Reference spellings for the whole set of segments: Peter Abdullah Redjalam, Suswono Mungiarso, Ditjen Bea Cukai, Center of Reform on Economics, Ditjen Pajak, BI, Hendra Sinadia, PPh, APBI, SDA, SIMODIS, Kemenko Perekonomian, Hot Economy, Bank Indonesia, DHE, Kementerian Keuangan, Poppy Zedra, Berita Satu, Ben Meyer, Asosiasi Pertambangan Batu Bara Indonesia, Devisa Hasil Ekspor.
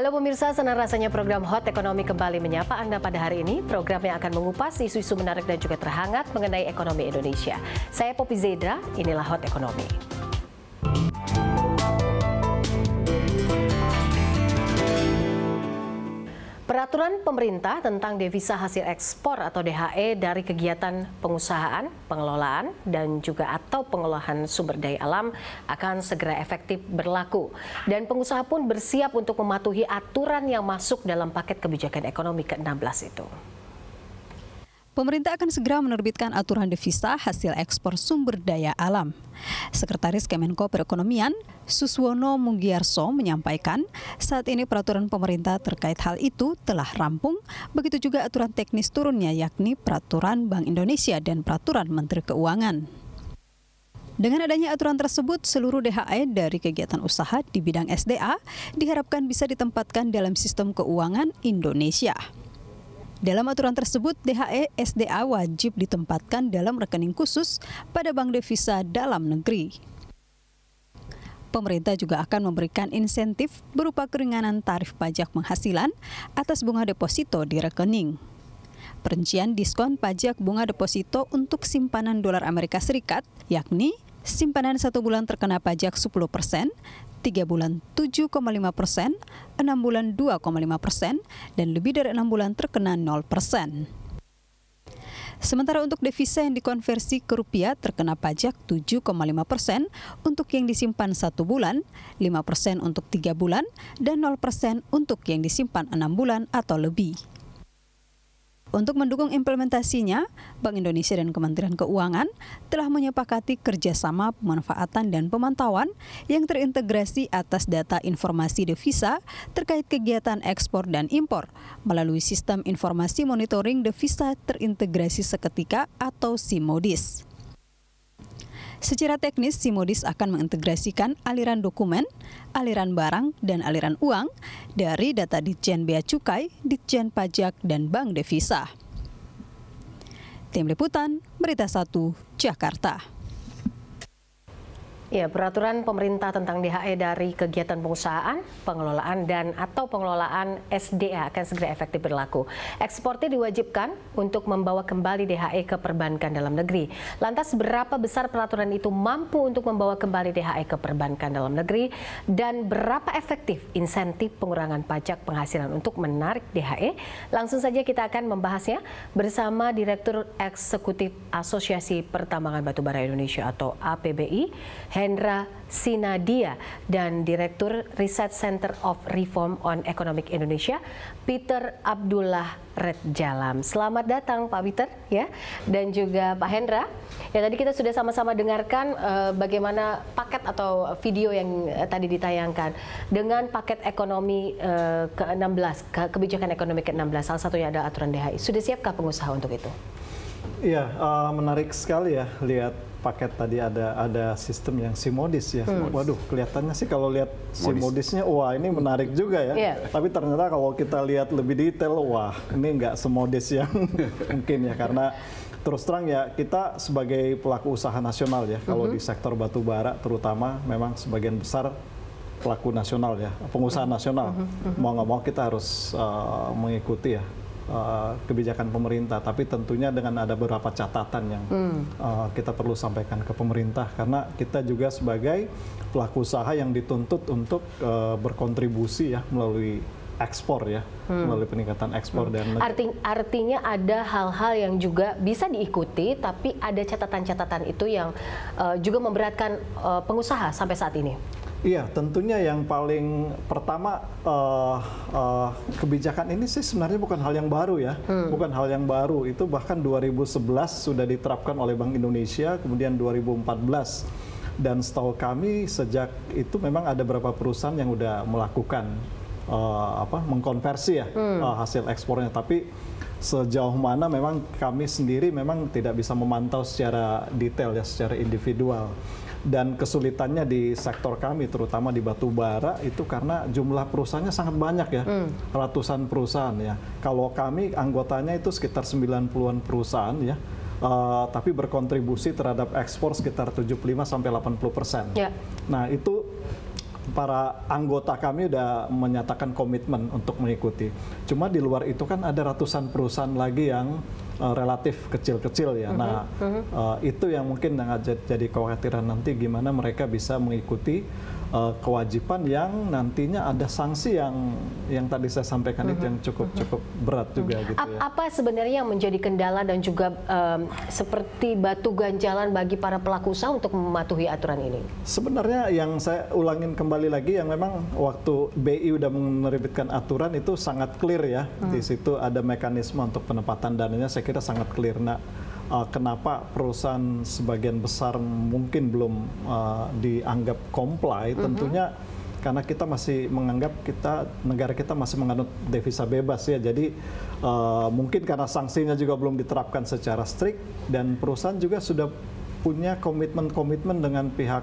Halo pemirsa, senang rasanya program Hot Economy kembali menyapa Anda pada hari ini. Program yang akan mengupas isu-isu menarik dan juga terhangat mengenai ekonomi Indonesia. Saya Poppy Zedra, inilah Hot Economy. Peraturan pemerintah tentang devisa hasil ekspor atau DHE dari kegiatan pengusahaan, pengelolaan, dan juga atau pengolahan sumber daya alam akan segera efektif berlaku. Dan pengusaha pun bersiap untuk mematuhi aturan yang masuk dalam paket kebijakan ekonomi ke-16 itu. Pemerintah akan segera menerbitkan aturan devisa hasil ekspor sumber daya alam. Sekretaris Kemenko Perekonomian, Suswono Mungiarso menyampaikan, saat ini peraturan pemerintah terkait hal itu telah rampung, begitu juga aturan teknis turunnya yakni peraturan Bank Indonesia dan peraturan Menteri Keuangan. Dengan adanya aturan tersebut, seluruh DHE dari kegiatan usaha di bidang SDA diharapkan bisa ditempatkan dalam sistem keuangan Indonesia. Dalam aturan tersebut, DHE SDA wajib ditempatkan dalam rekening khusus pada bank devisa dalam negeri. Pemerintah juga akan memberikan insentif berupa keringanan tarif pajak penghasilan atas bunga deposito di rekening. Perincian diskon pajak bunga deposito untuk simpanan dolar Amerika Serikat, yakni simpanan 1 bulan terkena pajak 10%, 3 bulan 7,5%, 6 bulan 2,5%, dan lebih dari 6 bulan terkena 0%. Sementara untuk devisa yang dikonversi ke rupiah terkena pajak 7,5% untuk yang disimpan 1 bulan, 5% untuk 3 bulan, dan 0% untuk yang disimpan 6 bulan atau lebih. Untuk mendukung implementasinya, Bank Indonesia dan Kementerian Keuangan telah menyepakati kerjasama pemanfaatan dan pemantauan yang terintegrasi atas data informasi devisa terkait kegiatan ekspor dan impor melalui sistem informasi monitoring devisa terintegrasi seketika atau SIMODIS. Secara teknis, SIMODIS akan mengintegrasikan aliran dokumen, aliran barang, dan aliran uang dari data Ditjen Bea Cukai, Ditjen Pajak, dan Bank Devisa. Tim Liputan, Berita Satu, Jakarta. Ya, peraturan pemerintah tentang DHE dari kegiatan pengusahaan, pengelolaan, dan atau pengelolaan SDA akan segera efektif berlaku. Eksportir diwajibkan untuk membawa kembali DHE ke perbankan dalam negeri. Lantas berapa besar peraturan itu mampu untuk membawa kembali DHE ke perbankan dalam negeri? Dan berapa efektif insentif pengurangan pajak penghasilan untuk menarik DHE? Langsung saja kita akan membahasnya bersama Direktur Eksekutif Asosiasi Pertambangan Batu Bara Indonesia atau APBI, Hendra Sinadia, dan Direktur Riset Center of Reform on Economics Indonesia, Peter Abdullah Redjalam. Selamat datang Pak Peter, ya, dan juga Pak Hendra. Ya, tadi kita sudah sama-sama dengarkan bagaimana paket atau video yang tadi ditayangkan dengan paket ekonomi ke-16, kebijakan ekonomi ke-16, salah satunya ada aturan DHE. Sudah siapkah pengusaha untuk itu? Iya, menarik sekali ya lihat paket tadi ada sistem yang SIMODIS ya. Waduh, kelihatannya sih kalau lihat SIMODISnya, wah ini menarik juga ya. Tapi ternyata kalau kita lihat lebih detail, wah ini nggak SIMODIS yang mungkin ya, karena terus terang ya kita sebagai pelaku usaha nasional ya, kalau di sektor batu bara terutama memang sebagian besar pelaku nasional ya, pengusaha nasional, mau nggak mau kita harus mengikuti ya kebijakan pemerintah, tapi tentunya dengan ada beberapa catatan yang kita perlu sampaikan ke pemerintah, karena kita juga sebagai pelaku usaha yang dituntut untuk berkontribusi ya melalui ekspor ya, melalui peningkatan ekspor dan artinya ada hal-hal yang juga bisa diikuti, tapi ada catatan-catatan itu yang juga memberatkan pengusaha sampai saat ini. Iya, tentunya yang paling pertama kebijakan ini sih sebenarnya bukan hal yang baru ya, bukan hal yang baru, itu bahkan 2011 sudah diterapkan oleh Bank Indonesia, kemudian 2014, dan setahu kami sejak itu memang ada beberapa perusahaan yang udah melakukan mengkonversi ya hasil ekspornya, tapi sejauh mana memang kami sendiri memang tidak bisa memantau secara detail ya, secara individual. Dan kesulitannya di sektor kami, terutama di batu bara, itu karena jumlah perusahaannya sangat banyak ya, ratusan perusahaan ya. Kalau kami anggotanya itu sekitar 90-an perusahaan ya, tapi berkontribusi terhadap ekspor sekitar 75-80%. Nah itu para anggota kami sudah menyatakan komitmen untuk mengikuti. Cuma di luar itu kan ada ratusan perusahaan lagi yang relatif kecil-kecil ya. Itu yang mungkin yang jadi kekhawatiran nanti, gimana mereka bisa mengikuti kewajiban yang nantinya ada sanksi yang tadi saya sampaikan itu yang cukup berat juga gitu ya. Apa sebenarnya yang menjadi kendala dan juga seperti batu ganjalan bagi para pelaku usaha untuk mematuhi aturan ini? Sebenarnya yang saya ulangin kembali lagi, yang memang waktu BI udah menerbitkan aturan itu sangat clear ya. Di situ ada mekanisme untuk penempatan dananya, saya kira sangat clear. Nah, kenapa perusahaan sebagian besar mungkin belum dianggap comply, tentunya karena kita masih menganggap negara kita masih menganut devisa bebas ya. Jadi mungkin karena sanksinya juga belum diterapkan secara strict, dan perusahaan juga sudah punya komitmen-komitmen dengan pihak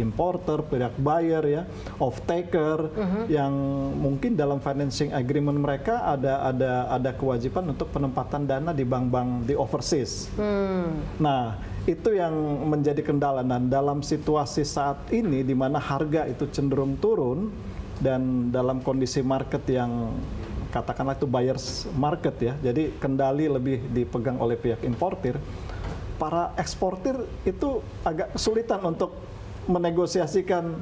importer, pihak buyer ya, off-taker, yang mungkin dalam financing agreement mereka ada kewajiban untuk penempatan dana di bank-bank di overseas. Nah, itu yang menjadi kendala. Dan dalam situasi saat ini di mana harga itu cenderung turun dan dalam kondisi market yang katakanlah itu buyer's market ya, jadi kendali lebih dipegang oleh pihak importer, para eksportir itu agak kesulitan untuk menegosiasikan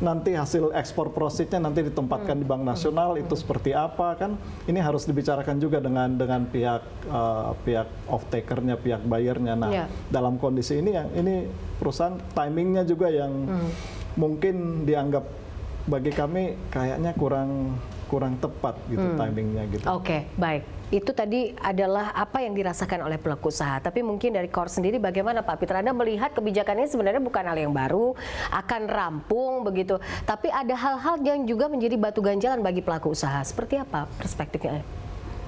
nanti hasil ekspor profitnya nanti ditempatkan di bank nasional itu seperti apa kan. Ini harus dibicarakan juga dengan pihak off-takernya, pihak buyernya. Nah, dalam kondisi ini perusahaan timingnya juga yang mungkin dianggap bagi kami kayaknya kurang tepat gitu timingnya gitu. Oke, baik. Itu tadi adalah apa yang dirasakan oleh pelaku usaha. Tapi mungkin dari KOR sendiri bagaimana Pak Peter? Anda melihat kebijakannya sebenarnya bukan hal yang baru, akan rampung begitu. Tapi ada hal-hal yang juga menjadi batu ganjalan bagi pelaku usaha. Seperti apa perspektifnya?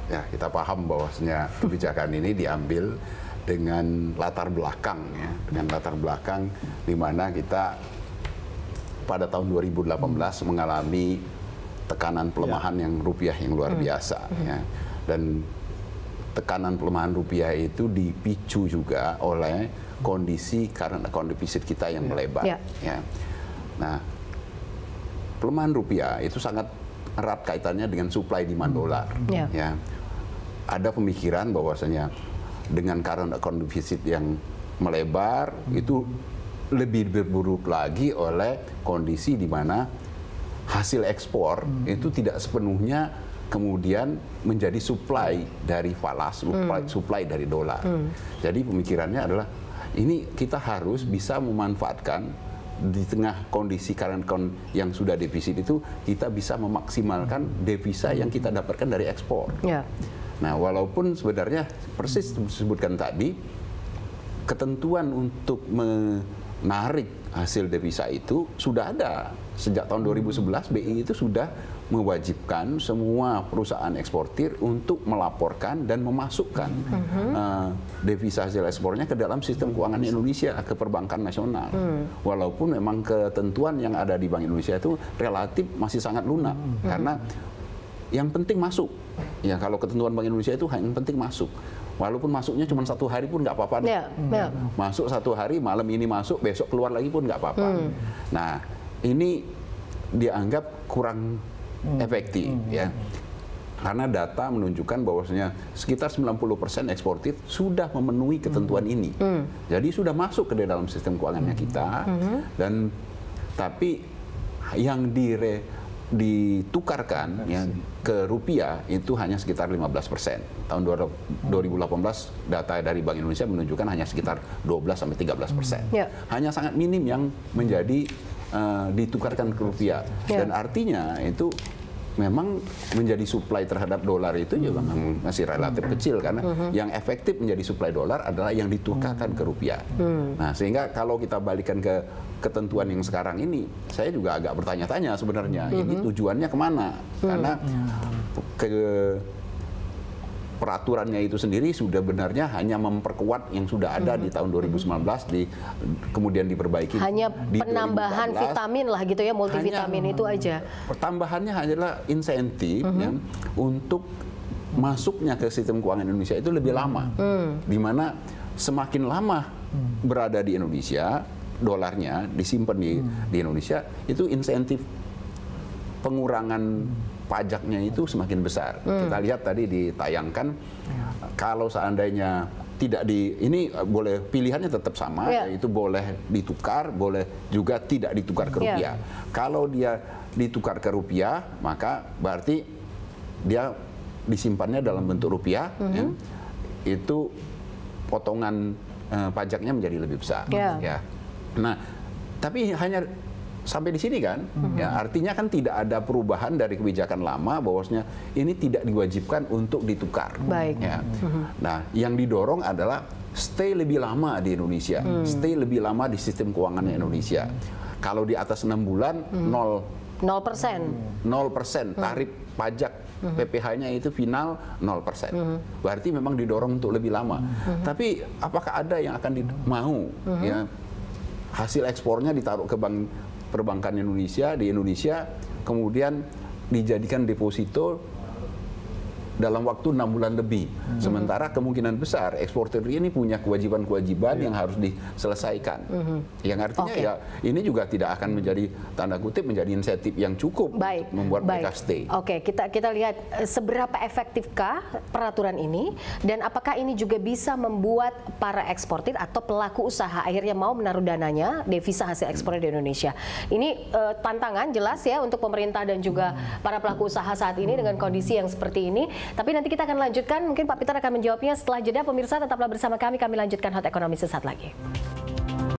Ya, kita paham bahwasanya kebijakan ini diambil dengan latar belakang ya. Dengan latar belakang di mana kita pada tahun 2018 mengalami tekanan pelemahan yang rupiah yang luar biasa ya. Dan tekanan pelemahan rupiah itu dipicu juga oleh kondisi current account deficit kita yang melebar ya. Nah, pelemahan rupiah itu sangat erat kaitannya dengan supply demand dolar ya. Ada pemikiran bahwasanya dengan current account deficit yang melebar itu lebih berburuk lagi oleh kondisi di mana hasil ekspor itu tidak sepenuhnya kemudian menjadi supply dari falas, supply dari dolar. Jadi pemikirannya adalah ini kita harus bisa memanfaatkan di tengah kondisi current account yang sudah defisit itu, kita bisa memaksimalkan devisa yang kita dapatkan dari ekspor. Nah, walaupun sebenarnya persis disebutkan tadi, ketentuan untuk menarik hasil devisa itu sudah ada. Sejak tahun 2011 BI itu sudah mewajibkan semua perusahaan eksportir untuk melaporkan dan memasukkan devisa hasil ekspornya ke dalam sistem keuangan Indonesia, ke perbankan nasional. Walaupun memang ketentuan yang ada di Bank Indonesia itu relatif masih sangat lunak, karena yang penting masuk. Ya, kalau ketentuan Bank Indonesia itu yang penting masuk. Walaupun masuknya cuma 1 hari pun nggak apa-apa. Masuk 1 hari, malam ini masuk, besok keluar lagi pun nggak apa-apa. Nah, ini dianggap kurang efektif ya. Karena data menunjukkan bahwasanya sekitar 90% eksportir sudah memenuhi ketentuan ini. Jadi sudah masuk ke dalam sistem keuangannya kita. Dan tapi yang ditukarkan ya, ke rupiah itu hanya sekitar 15%. Tahun 2018 data dari Bank Indonesia menunjukkan hanya sekitar 12–13%. Hanya sangat minim yang menjadi ditukarkan ke rupiah. Dan artinya itu memang menjadi supply terhadap dolar itu juga masih relatif kecil, karena yang efektif menjadi supply dolar adalah yang ditukarkan ke rupiah. Nah, sehingga kalau kita balikkan ke ketentuan yang sekarang ini, saya juga agak bertanya-tanya sebenarnya ini tujuannya kemana, karena peraturannya itu sendiri sudah benarnya hanya memperkuat yang sudah ada di tahun 2019, kemudian diperbaiki. Hanya penambahan 2014, vitamin lah gitu ya, multivitamin itu aja. Pertambahannya hanyalah insentif ya, untuk masuknya ke sistem keuangan Indonesia itu lebih lama. Dimana semakin lama berada di Indonesia, dolarnya disimpan di Indonesia, itu insentif pengurangan pajaknya itu semakin besar. Kita lihat tadi ditayangkan, kalau seandainya tidak di, ini boleh pilihannya tetap sama, yaitu boleh ditukar, boleh juga tidak ditukar ke rupiah. Kalau dia ditukar ke rupiah, maka berarti dia disimpannya dalam bentuk rupiah, itu potongan pajaknya menjadi lebih besar. Nah, tapi hanya sampai di sini kan, artinya kan tidak ada perubahan dari kebijakan lama bahwasanya ini tidak diwajibkan untuk ditukar. Nah, yang didorong adalah stay lebih lama di Indonesia, stay lebih lama di sistem keuangannya Indonesia. Kalau di atas 6 bulan, 0% tarif pajak PPh-nya itu final 0%. Berarti memang didorong untuk lebih lama. Tapi apakah ada yang akan mau ya hasil ekspornya ditaruh ke bank perbankan Indonesia, di Indonesia, kemudian dijadikan deposito dalam waktu 6 bulan lebih. Sementara kemungkinan besar eksportir ini punya kewajiban-kewajiban yang harus diselesaikan. Yang artinya ya ini juga tidak akan menjadi, tanda kutip, menjadi insentif yang cukup untuk membuat mereka stay. Kita lihat seberapa efektifkah peraturan ini dan apakah ini juga bisa membuat para eksportir atau pelaku usaha akhirnya mau menaruh dananya, devisa hasil ekspor di Indonesia. Ini tantangan jelas ya untuk pemerintah dan juga para pelaku usaha saat ini dengan kondisi yang seperti ini. Tapi nanti kita akan lanjutkan, mungkin Pak Peter akan menjawabnya setelah jeda. Pemirsa tetaplah bersama kami lanjutkan Hot Economy sesaat lagi.